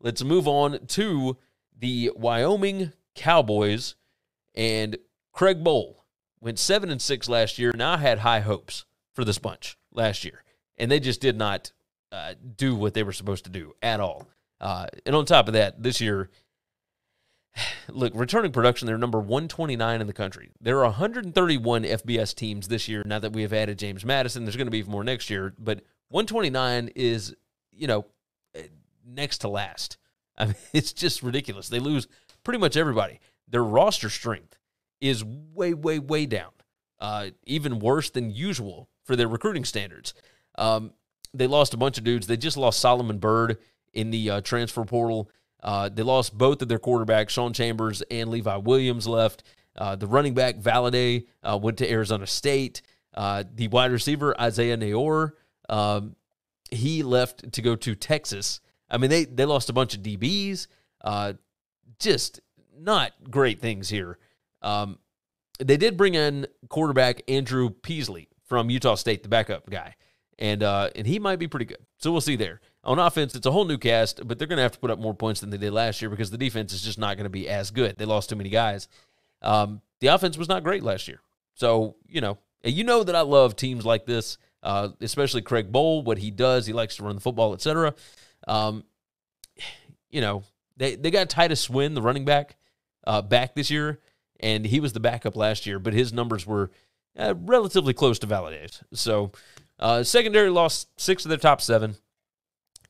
Let's move on to the Wyoming Cowboys. And Craig Bohl went 7-6 last year. Now I had high hopes for this bunch last year, and they just did not do what they were supposed to do at all. And on top of that, this year, look, returning production, they're number 129 in the country. There are 131 FBS teams this year. Now that we have added James Madison, there's going to be more next year. But 129 is, you know, next to last. I mean, it's just ridiculous. They lose pretty much everybody. Their roster strength is way, way, way down, even worse than usual for their recruiting standards. They lost a bunch of dudes. They just lost Solomon Bird in the transfer portal. They lost both of their quarterbacks. Sean Chambers and Levi Williams left. The running back, Valaday, went to Arizona State. The wide receiver, Isaiah Naor, he left to go to Texas. I mean, they lost a bunch of DBs. Just not great things here. They did bring in quarterback Andrew Peasley from Utah State, the backup guy, and he might be pretty good. So we'll see there. On offense, it's a whole new cast, but they're going to have to put up more points than they did last year because the defense is just not going to be as good. They lost too many guys. The offense was not great last year. So, you know that I love teams like this, especially Craig Bohl, what he does. He likes to run the football, et cetera. They got Titus Swin, the running back, back this year, and he was the backup last year, but his numbers were relatively close to Valaday's. So secondary lost 6 of their top 7.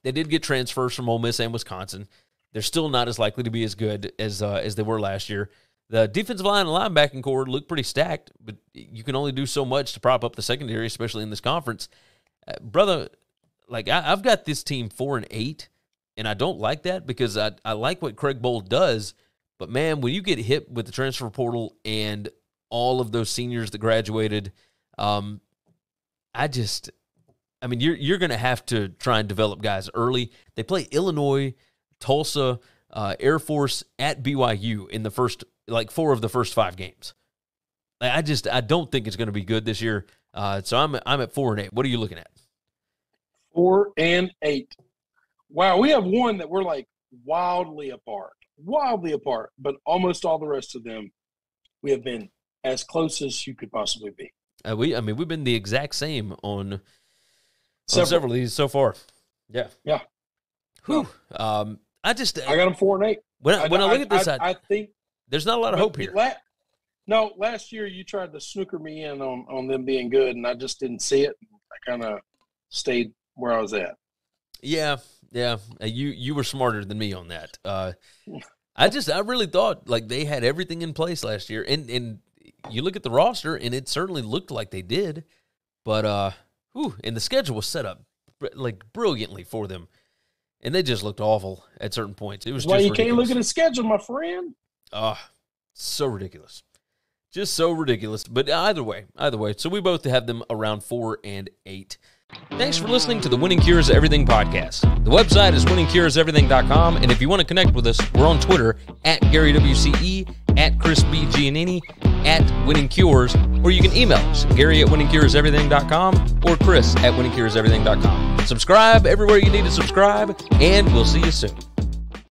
They did get transfers from Ole Miss and Wisconsin. They're still not as likely to be as good as they were last year. The defensive line and linebacking core look pretty stacked, but you can only do so much to prop up the secondary, especially in this conference. Brother, like I've got this team 4-8, and I don't like that because I like what Craig Bohl does, but man, when you get hit with the transfer portal and all of those seniors that graduated, you're going to have to try and develop guys early. They play Illinois, Tulsa, Air Force at BYU in the first, 4 of the first 5 games. I don't think it's going to be good this year. So I'm at 4-8. What are you looking at? 4-8. Wow, we have one that we're wildly apart, but almost all the rest of them, we have been as close as you could possibly be. We've been the exact same on several of these so far. Yeah. Whew. I got them 4-8. When I look at this, I think there's not a lot of hope here. Last year you tried to snooker me in on them being good, and I just didn't see it. I kind of stayed where I was at. Yeah. You were smarter than me on that. I really thought they had everything in place last year, and you look at the roster, and it certainly looked like they did, but and the schedule was set up brilliantly for them, and they just looked awful at certain points. It was just ridiculous. Can't look at the schedule, my friend. So ridiculous, just so ridiculous. But either way, so we both have them around 4-8. Thanks for listening to the Winning Cures Everything podcast. The website is winningcureseverything.com, and if you want to connect with us, we're on Twitter at GaryWCE, at ChrisBGiannini, at Winning Cures, or you can email us, Gary at winningcureseverything.com or Chris at winningcureseverything.com. Subscribe everywhere you need to subscribe, and we'll see you soon.